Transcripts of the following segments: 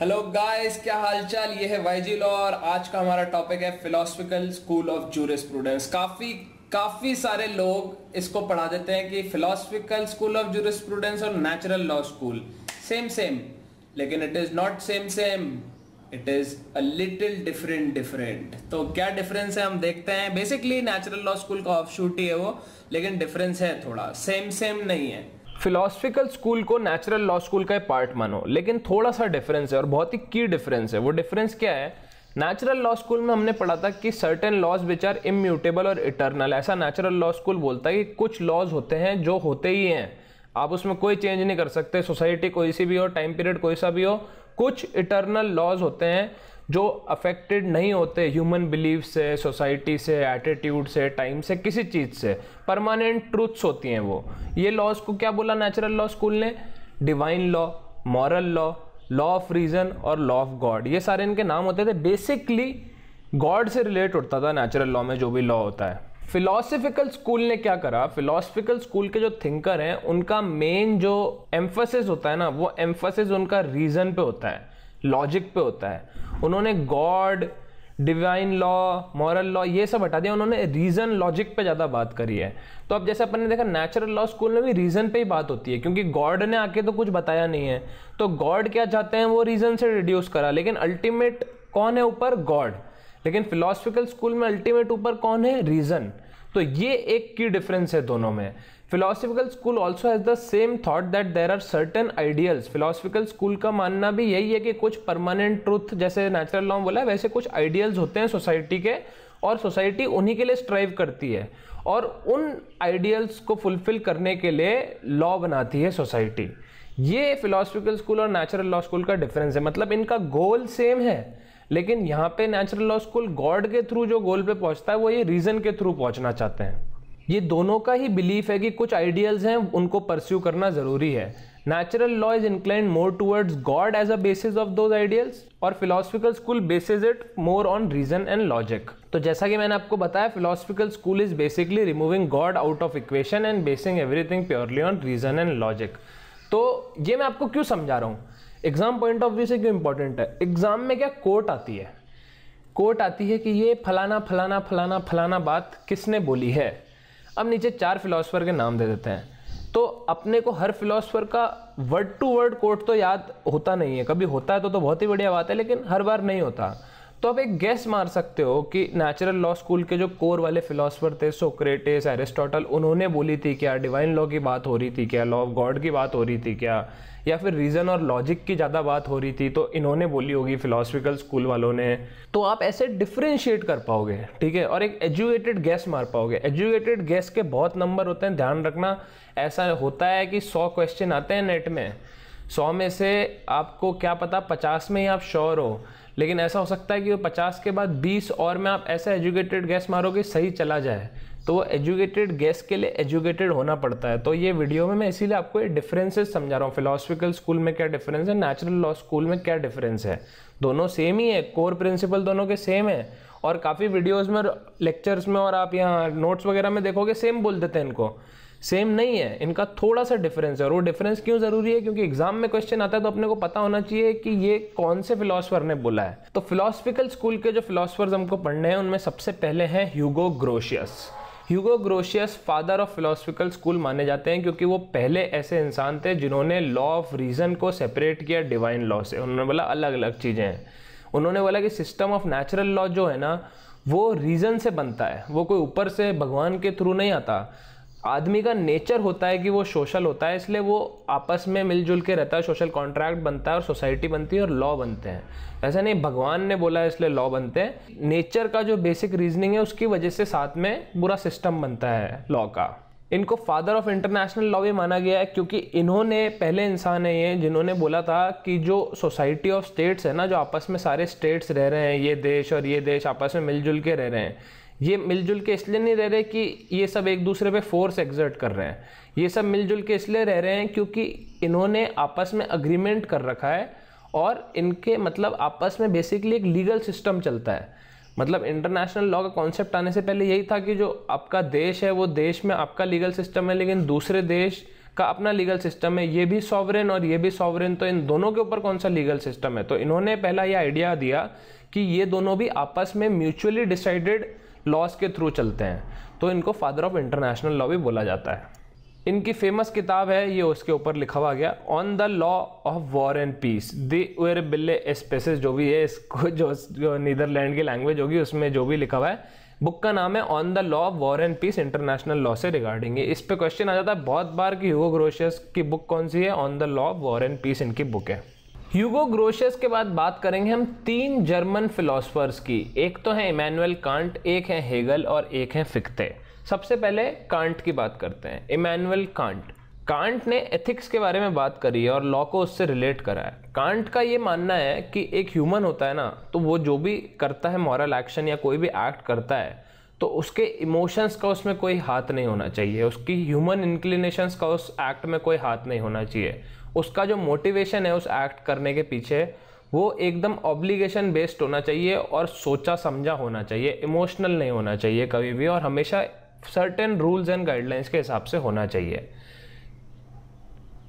Hello guys, क्या हालचाल। ये है YG लॉ और आज का हमारा टॉपिक है फिलोसफिकल स्कूल ऑफ ज्यूरिस्प्रूडेंस। काफ़ी सारे लोग इसको पढ़ा देते हैं कि फिलोसफिकल स्कूल ऑफ ज्यूरिस्प्रूडेंस और नेचुरल लॉ स्कूल सेम, लेकिन it is not same, it is a little different. तो क्या डिफरेंस है हम देखते हैं। बेसिकली नेचुरल लॉ स्कूल का ऑफशूट ही है वो, लेकिन डिफरेंस है थोड़ा, सेम नहीं है। फिलोसफिकल स्कूल को नेचुरल लॉ स्कूल का पार्ट मानो, लेकिन थोड़ा सा डिफरेंस है और बहुत ही की डिफरेंस है। वो डिफरेंस क्या है? नेचुरल लॉ स्कूल में हमने पढ़ा था कि certain laws which are immutable और इटर्नल, ऐसा नेचुरल लॉ स्कूल बोलता है कि कुछ लॉज होते हैं जो होते ही हैं, आप उसमें कोई चेंज नहीं कर सकते, सोसाइटी कोई सी भी हो, टाइम पीरियड कोई सा भी हो। कुछ इटर्नल लॉज होते हैं जो अफेक्टेड नहीं होते ह्यूमन बिलीफ से, सोसाइटी से, एटीट्यूड से, टाइम से, किसी चीज़ से। परमानेंट ट्रूथ्स होती हैं वो। ये लॉज को क्या बोला नेचुरल लॉ स्कूल ने? Divine law, moral law, law of reason और लॉ ऑफ गॉड, ये सारे इनके नाम होते थे। बेसिकली गॉड से रिलेट होता था नेचुरल लॉ में जो भी लॉ होता है। फिलोसफिकल स्कूल ने क्या करा, फिलोसफिकल स्कूल के जो थिंकर हैं उनका मेन जो एम्फसिस होता है ना, वो एम्फसिस उनका रीज़न पे होता है, लॉजिक पे होता है। उन्होंने God, divine law, moral law ये सब हटा दिया, उन्होंने रीज़न लॉजिक पे ज़्यादा बात करी है। तो अब जैसे अपन ने देखा नेचुरल लॉ स्कूल में भी रीज़न पे ही बात होती है, क्योंकि गॉड ने आके तो कुछ बताया नहीं है, तो गॉड क्या चाहते हैं वो रीज़न से रिड्यूस करा, लेकिन अल्टीमेट कौन है ऊपर? गॉड। लेकिन फिलोसफिकल स्कूल में अल्टीमेट ऊपर कौन है? रीज़न। तो ये एक की डिफरेंस है दोनों में। Philosophical school also has the same thought that there are certain ideals. Philosophical school का मानना भी यही है कि कुछ परमानेंट ट्रूथ, जैसे नेचुरल लॉ में बोला है, वैसे कुछ आइडियल्स होते हैं सोसाइटी के, और सोसाइटी उन्हीं के लिए स्ट्राइव करती है, और उन आइडियल्स को फुलफिल करने के लिए लॉ बनाती है सोसाइटी। ये फिलोसफिकल स्कूल और नेचुरल लॉ स्कूल का डिफरेंस है। मतलब इनका गोल सेम है, लेकिन यहाँ पे नेचुरल लॉ स्कूल गॉड के थ्रू जो गोल पे पहुँचता है, वो ये रीज़न के थ्रू पहुँचना चाहते हैं। ये दोनों का ही बिलीफ है कि कुछ आइडियल्स हैं, उनको परस्यू करना ज़रूरी है। Natural law is inclined more towards God as a basis of those ideals, और philosophical school basis it more on reason and logic. तो जैसा कि मैंने आपको बताया, philosophical school is basically removing God out of equation and basing everything purely on reason and logic. तो ये मैं आपको क्यों समझा रहा हूँ, एग्जाम पॉइंट ऑफ व्यू से क्यों इंपॉर्टेंट है। एग्जाम में क्या कोट आती है, कोट आती है कि ये फलाना फलाना फलाना फलाना बात किसने बोली है। अब नीचे 4 फिलोसफर के नाम दे देते हैं, तो अपने को हर फिलोसफर का वर्ड टू वर्ड कोट तो याद होता नहीं है। कभी होता है तो बहुत ही बढ़िया बात है, लेकिन हर बार नहीं होता। तो आप एक गेस मार सकते हो कि नेचुरल लॉ स्कूल के जो कोर वाले फिलोसफर थे, सोक्रेटिस, एरिस्टोटल, उन्होंने बोली थी क्या? डिवाइन लॉ की बात हो रही थी क्या? लॉ ऑफ गॉड की बात हो रही थी क्या? या फिर रीज़न और लॉजिक की ज़्यादा बात हो रही थी, तो इन्होंने बोली होगी फिलोसफिकल स्कूल वालों ने। तो आप ऐसे डिफ्रेंशिएट कर पाओगे, ठीक है, और एक एजुकेटेड गैस मार पाओगे। एजुकेटेड गैस के बहुत नंबर होते हैं, ध्यान रखना। ऐसा होता है कि 100 क्वेश्चन आते हैं नेट में, 100 में से आपको क्या पता 50 में ही आप श्योर हो, लेकिन ऐसा हो सकता है कि वो 50 के बाद 20 और में आप ऐसा एजुकेटेड गैस मारोगे सही चला जाए। तो वो एजुकेटेड गैस के लिए एजुकेटेड होना पड़ता है। तो ये वीडियो में मैं इसीलिए आपको ये डिफरेंसेस समझा रहा हूँ, फिलोसफिकल स्कूल में क्या डिफरेंस है, नेचुरल लॉ स्कूल में क्या डिफरेंस है। दोनों सेम ही है, कोर प्रिंसिपल दोनों के सेम है, और काफ़ी वीडियोज़ में, लेक्चर्स में और आप यहाँ नोट्स वगैरह में देखोगे सेम बोल देते हैं इनको। सेम नहीं है, इनका थोड़ा सा डिफरेंस है। और वो डिफरेंस क्यों ज़रूरी है? क्योंकि एग्जाम में क्वेश्चन आता है तो अपने को पता होना चाहिए कि ये कौन से फिलोसफर ने बोला है। तो फिलोसफिकल स्कूल के जो फिलोसफर्स हमको पढ़ने हैं, उनमें सबसे पहले हैं Hugo Grotius. Hugo Grotius father of philosophical school माने जाते हैं, क्योंकि वो पहले ऐसे इंसान थे जिन्होंने लॉ ऑफ रीज़न को सेपरेट किया डिवाइन लॉ से। उन्होंने बोला अलग अलग चीज़ें हैं। उन्होंने बोला कि सिस्टम ऑफ नेचुरल लॉ जो है ना, वो रीज़न से बनता है, वो कोई ऊपर से भगवान के थ्रू नहीं आता। आदमी का नेचर होता है कि वो सोशल होता है, इसलिए वो आपस में मिलजुल के रहता है, सोशल कॉन्ट्रैक्ट बनता है और सोसाइटी बनती है और लॉ बनते हैं। ऐसा नहीं भगवान ने बोला है इसलिए लॉ बनते हैं, नेचर का जो बेसिक रीजनिंग है उसकी वजह से साथ में पूरा सिस्टम बनता है लॉ का। इनको फादर ऑफ इंटरनेशनल लॉ भी माना गया है, क्योंकि इन्होंने पहले इंसान है ये जिन्होंने बोला था कि जो सोसाइटी ऑफ स्टेट्स है ना, जो आपस में सारे स्टेट्स रह रहे हैं, ये देश आपस में मिलजुल के रह रहे हैं, ये मिलजुल के इसलिए नहीं रह रहे कि ये सब एक दूसरे पे फोर्स एग्जर्ट कर रहे हैं। ये सब मिलजुल के इसलिए रह रहे हैं क्योंकि इन्होंने आपस में अग्रीमेंट कर रखा है, और इनके मतलब आपस में बेसिकली एक लीगल सिस्टम चलता है। मतलब इंटरनेशनल लॉ का कॉन्सेप्ट आने से पहले यही था कि जो आपका देश है वो देश में आपका लीगल सिस्टम है, लेकिन दूसरे देश का अपना लीगल सिस्टम है, ये भी सॉवरेन और ये भी सॉवरेन, तो इन दोनों के ऊपर कौन सा लीगल सिस्टम है। तो इन्होंने पहला ये आइडिया दिया कि ये दोनों भी आपस में म्यूचुअली डिसाइडेड लॉज के थ्रू चलते हैं, तो इनको फादर ऑफ इंटरनेशनल लॉ भी बोला जाता है। इनकी फेमस किताब है, ये उसके ऊपर लिखा हुआ गया, on the law of war and peace, दी उरबिले एस्पेसिस जो भी है, इसको जो नीदरलैंड की लैंग्वेज होगी उसमें जो भी लिखा हुआ है, बुक का नाम है on the law of war and peace international law से रिगार्डिंग। इस पे क्वेश्चन आ जाता है बहुत बार कि ह्यूगो ग्रोशियस की बुक कौन सी है, on the law of war and peace इनकी बुक है। ह्यूगो ग्रोशियस के बाद बात करेंगे हम तीन जर्मन फिलोसफर्स की, एक तो है इमैनुअल कांट, एक है हेगल और एक है फिख्ते। सबसे पहले कांट की बात करते हैं, इमैनुअल कांट। कांट ने एथिक्स के बारे में बात करी है और लॉ को उससे रिलेट करा है। कांट का ये मानना है कि एक ह्यूमन होता है ना, तो वो जो भी करता है मॉरल एक्शन या कोई भी एक्ट करता है, तो उसके इमोशंस का उसमें कोई हाथ नहीं होना चाहिए, उसकी ह्यूमन इंक्लिनेशंस का उस एक्ट में कोई हाथ नहीं होना चाहिए। उसका जो मोटिवेशन है उस एक्ट करने के पीछे, वो एकदम ऑब्लिगेशन बेस्ड होना चाहिए और सोचा समझा होना चाहिए, इमोशनल नहीं होना चाहिए कभी भी, और हमेशा सर्टेन रूल्स एंड गाइडलाइंस के हिसाब से होना चाहिए।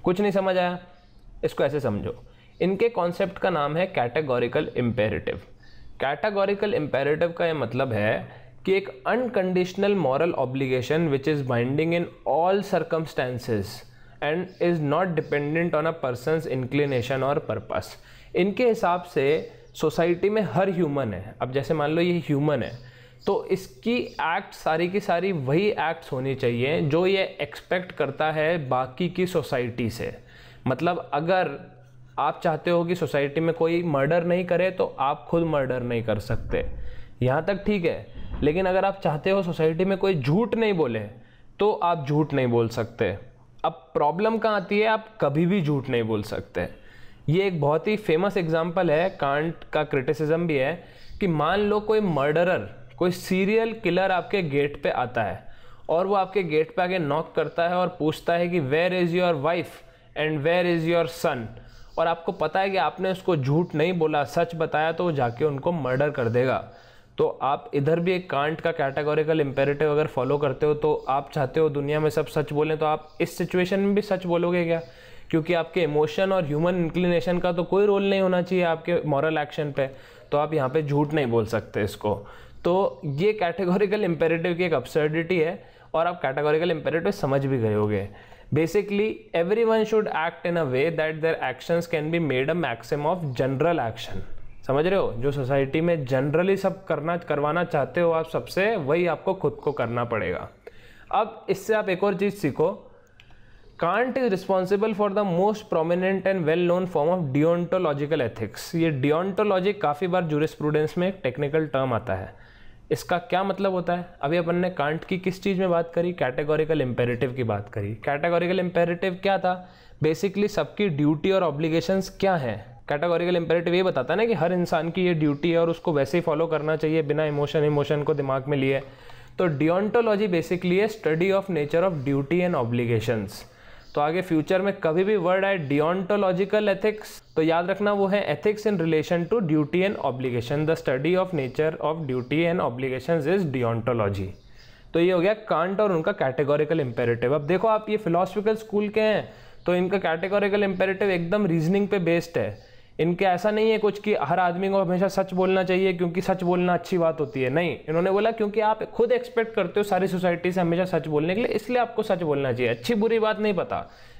कुछ नहीं समझ आया, इसको ऐसे समझो, इनके कॉन्सेप्ट का नाम है कैटेगोरिकल इम्पेरेटिव। कैटेगोरिकल इम्पेरेटिव का ये मतलब है कि एक unconditional moral obligation which is binding in all circumstances and is not dependent on a person's inclination और पर्पस। इनके हिसाब से सोसाइटी में हर ह्यूमन है, अब जैसे मान लो ये ह्यूमन है, तो इसकी एक्ट सारी की सारी वही एक्ट्स होनी चाहिए जो ये एक्सपेक्ट करता है बाकी की सोसाइटी से। मतलब अगर आप चाहते हो कि सोसाइटी में कोई मर्डर नहीं करे, तो आप खुद मर्डर नहीं कर सकते, यहाँ तक ठीक है। लेकिन अगर आप चाहते हो सोसाइटी में कोई झूठ नहीं बोले, तो आप झूठ नहीं बोल सकते। अब प्रॉब्लम कहाँ आती है, आप कभी भी झूठ नहीं बोल सकते। ये एक बहुत ही फेमस एग्जाम्पल है, कांट का क्रिटिसिज्म भी है कि मान लो कोई मर्डरर, कोई सीरियल किलर आपके गेट पे आता है और वो आपके गेट पे आके नॉक करता है और पूछता है कि where is your wife and where is your son, और आपको पता है कि आपने उसको झूठ नहीं बोला, सच बताया, तो वो जाके उनको मर्डर कर देगा। तो आप इधर भी एक कांट का कैटेगोरिकल इम्पेरेटिव अगर फॉलो करते हो, तो आप चाहते हो दुनिया में सब सच बोलें, तो आप इस सिचुएशन में भी सच बोलोगे क्या, क्योंकि आपके इमोशन और ह्यूमन इंक्लिनेशन का तो कोई रोल नहीं होना चाहिए आपके मॉरल एक्शन पे, तो आप यहाँ पे झूठ नहीं बोल सकते इसको। तो ये कैटेगोरिकल इम्पेरेटिव की एक अब्सर्डिटी है, और आप कैटेगोरिकल इम्पेरेटिव समझ भी गए होगे। Basically everyone should act in a way that their actions can be made a maxim of general action. समझ रहे हो, जो सोसाइटी में जनरली सब करवाना चाहते हो आप सबसे, वही आपको खुद को करना पड़ेगा। अब इससे आप एक और चीज़ सीखो, Kant is responsible for the most prominent and well known form of deontological ethics. ये डियोन्टोलॉजी काफ़ी बार जूरिस्प्रूडेंस में एक टेक्निकल टर्म आता है। इसका क्या मतलब होता है, अभी अपन ने कांट की किस चीज़ में बात करी, कैटेगोरिकल इम्पेरेटिव की बात करी। कैटेगोरिकल इम्पेरेटिव क्या था, बेसिकली सबकी ड्यूटी और ऑब्लिगेशंस क्या हैं। कैटेगोरिकल इम्पेरेटिव ये बताता है ना कि हर इंसान की ये ड्यूटी है और उसको वैसे ही फॉलो करना चाहिए, बिना इमोशन को दिमाग में लिए। तो डियोन्टोलॉजी बेसिकली है study of nature of duty and obligations. तो आगे फ्यूचर में कभी भी वर्ड आए डियोन्टोलॉजिकल एथिक्स, तो याद रखना वो है ethics in relation to duty and obligation, the study of nature of duty and obligations is deontology. तो ये हो गया कांट और उनका कैटेगोरिकल इम्पेरेटिव। अब देखो आप, ये फिलोसफिकल स्कूल के हैं, तो इनका कैटेगोरिकल इम्पेरेटिव एकदम रीजनिंग पे बेस्ड है। इनके ऐसा नहीं है कुछ कि हर आदमी को हमेशा सच बोलना चाहिए क्योंकि सच बोलना अच्छी बात होती है, नहीं। इन्होंने बोला क्योंकि आप खुद एक्सपेक्ट करते हो सारी सोसाइटी से हमेशा सच बोलने के लिए, इसलिए आपको सच बोलना चाहिए, अच्छी बुरी बात नहीं पता।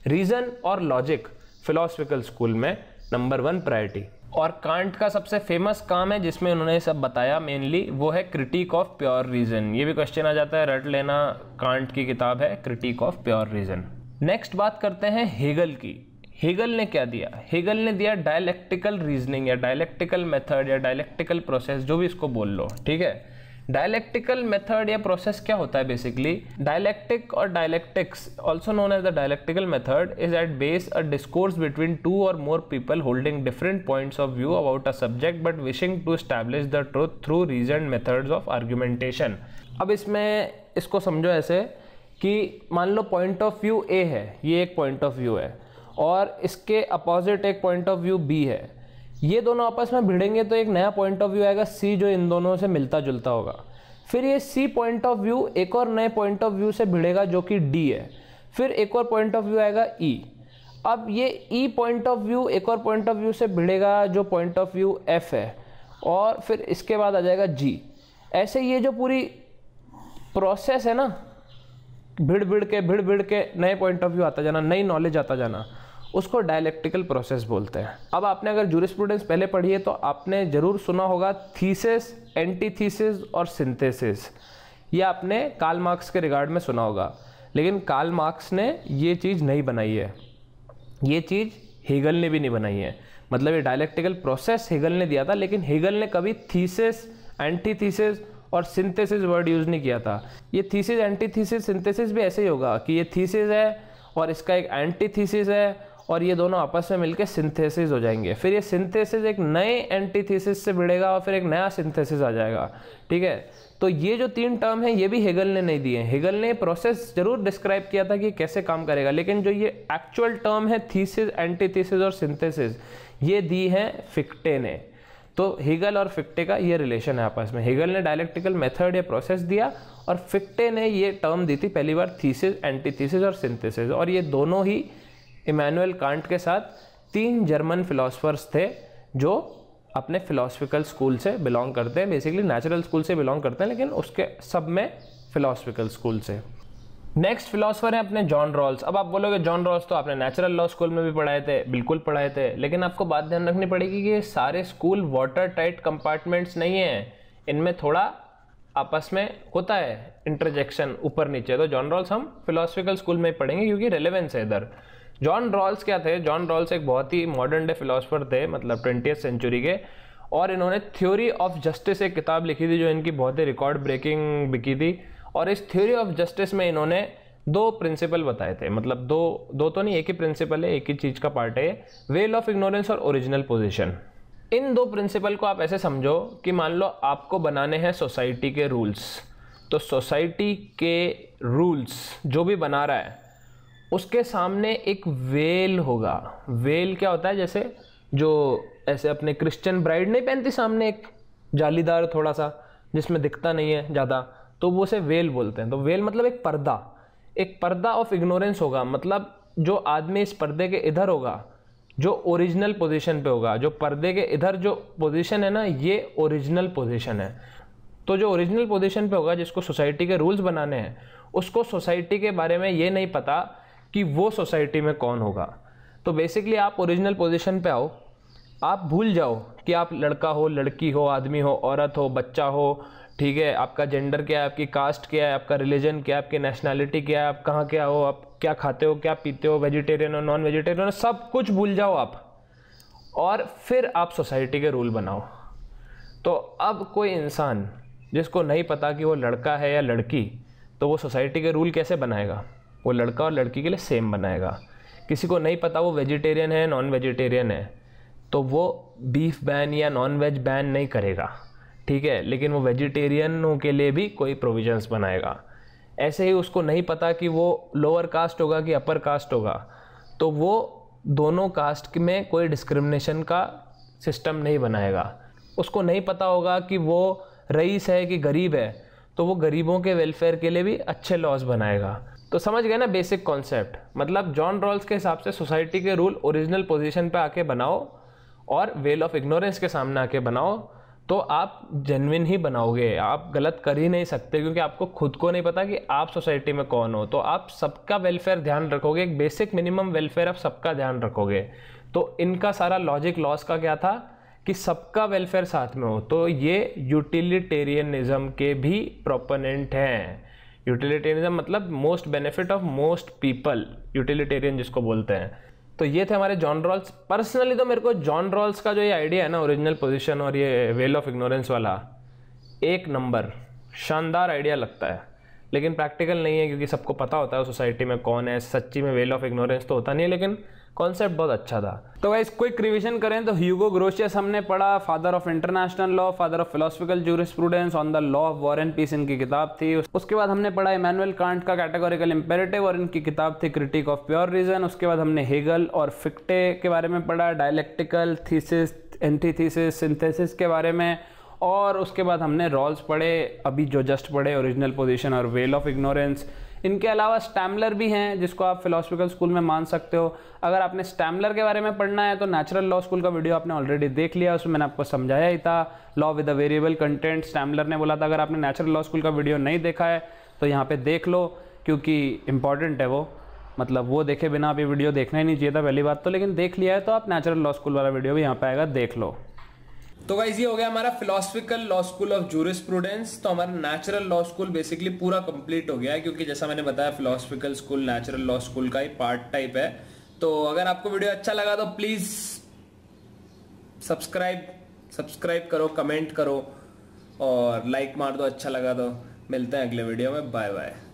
रीज़न और लॉजिक फिलोसफिकल स्कूल में नंबर 1 प्रायोरिटी। और कांट का सबसे फेमस काम है जिसमें उन्होंने सब बताया मेनली, वो है क्रिटिक ऑफ प्योर रीज़न। ये भी क्वेश्चन आ जाता है, रट लेना, कांट की किताब है critique of pure reason. Next बात करते हैं हेगल की। हेगल ने क्या दिया, हेगल ने दिया डायलेक्टिकल रीजनिंग या डायलेक्टिकल मेथड या डायलेक्टिकल प्रोसेस, जो भी इसको बोल लो, ठीक है। डायलेक्टिकल मेथड या प्रोसेस क्या होता है, बेसिकली डायलेक्टिक और dialectics also known as the dialectical method is at base a discourse between two और more people holding different points of view about a subject but wishing to establish the truth through reason methods of argumentation. अब इसमें इसको समझो ऐसे कि मान लो point of view A है, ये एक पॉइंट ऑफ व्यू है, और इसके अपोजिट एक पॉइंट ऑफ व्यू बी है। ये दोनों आपस में भिड़ेंगे तो एक नया पॉइंट ऑफ व्यू आएगा सी, जो इन दोनों से मिलता जुलता होगा। फिर ये सी पॉइंट ऑफ व्यू एक और नए पॉइंट ऑफ व्यू से भिड़ेगा जो कि डी है। फिर एक और पॉइंट ऑफ व्यू आएगा ई। अब ये ई पॉइंट ऑफ व्यू एक और पॉइंट ऑफ व्यू से भिड़ेगा जो पॉइंट ऑफ व्यू एफ है, और फिर इसके बाद आ जाएगा जी। ऐसे ये जो पूरी प्रोसेस है ना, भिड़ भिड़ के नए पॉइंट ऑफ व्यू आता जाना, नई नॉलेज आता जाना, उसको डायलेक्टिकल प्रोसेस बोलते हैं। अब आपने अगर जूरिस्प्रूडेंस पहले पढ़ी है तो आपने ज़रूर सुना होगा थीसिस, एंटीथीसिस और सिंथेसिस। ये आपने कार्ल मार्क्स के रिगार्ड में सुना होगा, लेकिन कार्ल मार्क्स ने ये चीज़ नहीं बनाई है, ये चीज़ हेगल ने भी नहीं बनाई है। मतलब ये डायलेक्टिकल प्रोसेस हेगल ने दिया था, लेकिन हेगल ने कभी थीसिस, एंटीथीसिस और सिंथेसिस वर्ड यूज़ नहीं किया था। ये थीसिस, एंटीथीसिस, सिंथेसिस भी ऐसे ही होगा कि ये थीसिस है और इसका एक एंटीथीसिस है और ये दोनों आपस में मिलकर सिंथेसिस हो जाएंगे। फिर ये सिंथेसिस एक नए एंटीथीसिस से भिड़ेगा और फिर एक नया सिंथेसिस आ जाएगा। ठीक है, तो ये जो तीन टर्म हैं ये भी हेगल ने नहीं दिए। हेगल ने प्रोसेस ज़रूर डिस्क्राइब किया था कि कैसे काम करेगा, लेकिन जो ये एक्चुअल टर्म है थीसिस, एंटीथीसिस और सिंथेसिस, ये दी हैं फिक्टे ने। तो हेगल और फिक्टे का ये रिलेशन है आपस में। हेगल ने डायलेक्टिकल मेथड या प्रोसेस दिया और फिक्टे ने ये टर्म दी थी पहली बार, थीसिस, एंटीथीसिस और सिंथेसिस। और ये दोनों ही इमैनुअल कांट के साथ तीन जर्मन फिलोसफर्स थे जो अपने फिलोसफिकल स्कूल से बिलोंग करते हैं, बेसिकली नेचुरल स्कूल से बिलोंग करते हैं, लेकिन उसके सब में फिलोसफिकल स्कूल से। नेक्स्ट फिलोसफर हैं अपने जॉन रॉल्स। अब आप बोलोगे जॉन रॉल्स तो आपने नेचुरल लॉ स्कूल में भी पढ़ाए थे, बिल्कुल पढ़ाए थे, लेकिन आपको बात ध्यान रखनी पड़ेगी कि ये सारे स्कूल वाटर टाइट कंपार्टमेंट्स नहीं हैं, इनमें थोड़ा आपस में होता है इंटरजेक्शन ऊपर नीचे। तो जॉन रॉल्स हम फिलोसफिकल स्कूल में पढ़ेंगे क्योंकि रेलेवेंस है इधर। जॉन रॉल्स क्या थे? जॉन रॉल्स एक बहुत ही मॉडर्न डे फिलोसफर थे, मतलब 20वीं सेंचुरी के, और इन्होंने थ्योरी ऑफ जस्टिस एक किताब लिखी थी जो इनकी बहुत ही रिकॉर्ड ब्रेकिंग बिकी थी। और इस थ्योरी ऑफ जस्टिस में इन्होंने दो प्रिंसिपल बताए थे, मतलब दो तो नहीं, एक ही प्रिंसिपल है, एक ही चीज़ का पार्ट है, वेल ऑफ इग्नोरेंस और ओरिजिनल पोजिशन। इन दो प्रिंसिपल को आप ऐसे समझो कि मान लो आपको बनाने हैं सोसाइटी के रूल्स, तो सोसाइटी के रूल्स जो भी बना रहा है उसके सामने एक वेल होगा। वेल क्या होता है? जैसे जो ऐसे अपने क्रिश्चियन ब्राइड नहीं पहनती सामने एक जालीदार थोड़ा सा जिसमें दिखता नहीं है ज़्यादा, तो वो उसे वेल बोलते हैं। तो वेल मतलब एक पर्दा, एक पर्दा ऑफ इग्नोरेंस होगा, मतलब जो आदमी इस पर्दे के इधर होगा जो ओरिजिनल पोजीशन पे होगा, जो पर्दे के इधर जो पोजीशन है ना ये ओरिजिनल पोजीशन है। तो जो ओरिजिनल पोजीशन पे होगा जिसको सोसाइटी के रूल्स बनाने हैं उसको सोसाइटी के बारे में ये नहीं पता कि वो सोसाइटी में कौन होगा। तो बेसिकली आप ओरिजिनल पोजीशन पे आओ, आप भूल जाओ कि आप लड़का हो, लड़की हो, आदमी हो, औरत हो, बच्चा हो, ठीक है, आपका जेंडर क्या है, आपकी कास्ट क्या है, आपका रिलीजन क्या है, आपकी नेशनैलिटी क्या है, आप कहाँ क्या हो, आप क्या खाते हो, क्या पीते हो, वेजिटेरियन हो, नॉन वेजिटेरियन हो, सब कुछ भूल जाओ आप, और फिर आप सोसाइटी के रूल बनाओ। तो अब कोई इंसान जिसको नहीं पता कि वो लड़का है या लड़की, तो वो सोसाइटी के रूल कैसे बनाएगा? वो लड़का और लड़की के लिए सेम बनाएगा। किसी को नहीं पता वो वेजिटेरियन है नॉन वेजिटेरियन है, तो वो बीफ बैन या नॉन वेज बैन नहीं करेगा, ठीक है, लेकिन वो वेजिटेरियनों के लिए भी कोई प्रोविजंस बनाएगा। ऐसे ही उसको नहीं पता कि वो लोअर कास्ट होगा कि अपर कास्ट होगा, तो वो दोनों कास्ट में कोई डिस्क्रिमिनेशन का सिस्टम नहीं बनाएगा। उसको नहीं पता होगा कि वो रईस है कि गरीब है, तो वो गरीबों के वेलफेयर के लिए भी अच्छे लॉज बनाएगा। तो समझ गए ना बेसिक कॉन्सेप्ट? मतलब जॉन रॉल्स के हिसाब से सोसाइटी के रूल ओरिजिनल पोजीशन पे आके बनाओ और वेल ऑफ इग्नोरेंस के सामने आके बनाओ, तो आप जेन्युइन ही बनाओगे, आप गलत कर ही नहीं सकते, क्योंकि आपको खुद को नहीं पता कि आप सोसाइटी में कौन हो। तो आप सबका वेलफेयर ध्यान रखोगे, एक बेसिक मिनिमम वेलफेयर आप सबका ध्यान रखोगे। तो इनका सारा लॉजिक लॉस का क्या था कि सबका वेलफेयर साथ में हो। तो ये यूटिलिटेरियनिज्म के भी प्रोपोनेंट हैं। यूटिलिटेरियनिज्म मतलब most benefit of most people, utilitarian जिसको बोलते हैं। तो ये थे हमारे जॉन रॉल्स। पर्सनली तो मेरे को जॉन रॉल्स का जो ये आइडिया है ना ओरिजिनल पोजीशन और ये वेल ऑफ इग्नोरेंस वाला, एक नंबर शानदार आइडिया लगता है, लेकिन प्रैक्टिकल नहीं है, क्योंकि सबको पता होता है सोसाइटी में कौन है। सच्ची में वेल ऑफ इग्नोरेंस तो होता नहीं है, लेकिन कॉन्सेप्ट बहुत अच्छा था। तो गाइस क्विक रिवीजन करें तो ह्यूगो ग्रोशियस हमने पढ़ा, father of international law, father of philosophical jurisprudence, on the law of war and peace इनकी किताब थी। उसके बाद हमने पढ़ा इमैनुअल कांट का कैटेगोरिकल इंपेरेटिव और इनकी किताब थी क्रिटिक ऑफ प्योर रीजन। उसके बाद हमने हेगल और फिक्टे के बारे में पढ़ा, डायलेक्टिकल, थीसिस, एंटीथीसिस, सिंथेसिस के बारे में, और उसके बाद हमने रॉल्स पढ़े, अभी जो जस्ट पढ़े ओरिजिनल पोजीशन और वेल ऑफ इग्नोरेंस। इनके अलावा स्टैम्लर भी हैं जिसको आप फिलोसफिकल स्कूल में मान सकते हो। अगर आपने स्टैम्लर के बारे में पढ़ना है तो नेचुरल लॉ स्कूल का वीडियो आपने ऑलरेडी देख लिया, उसमें मैंने आपको समझाया ही था law with a variable content Stammler ने बोला था। अगर आपने नेचुरल लॉ स्कूल का वीडियो नहीं देखा है तो यहाँ पर देख लो, क्योंकि इंपॉर्टेंट है वो, मतलब वो देखे बिना आप ये वीडियो देखना ही नहीं चाहिए था पहली बात तो, लेकिन देख लिया है तो आप नेचुरल लॉ स्कूल वाला वीडियो भी यहाँ पे आएगा, देख लो। तो गाइस ये हो गया हमारा philosophical law school of jurisprudence. तो हमारा नेचुरल लॉ स्कूल बेसिकली पूरा कंप्लीट हो गया है, क्योंकि जैसा मैंने बताया philosophical school natural law school का ही पार्ट टाइप है। तो अगर आपको वीडियो अच्छा लगा तो प्लीज सब्सक्राइब करो, कमेंट करो और लाइक मार दो अच्छा लगा तो। मिलते हैं अगले वीडियो में, बाय बाय।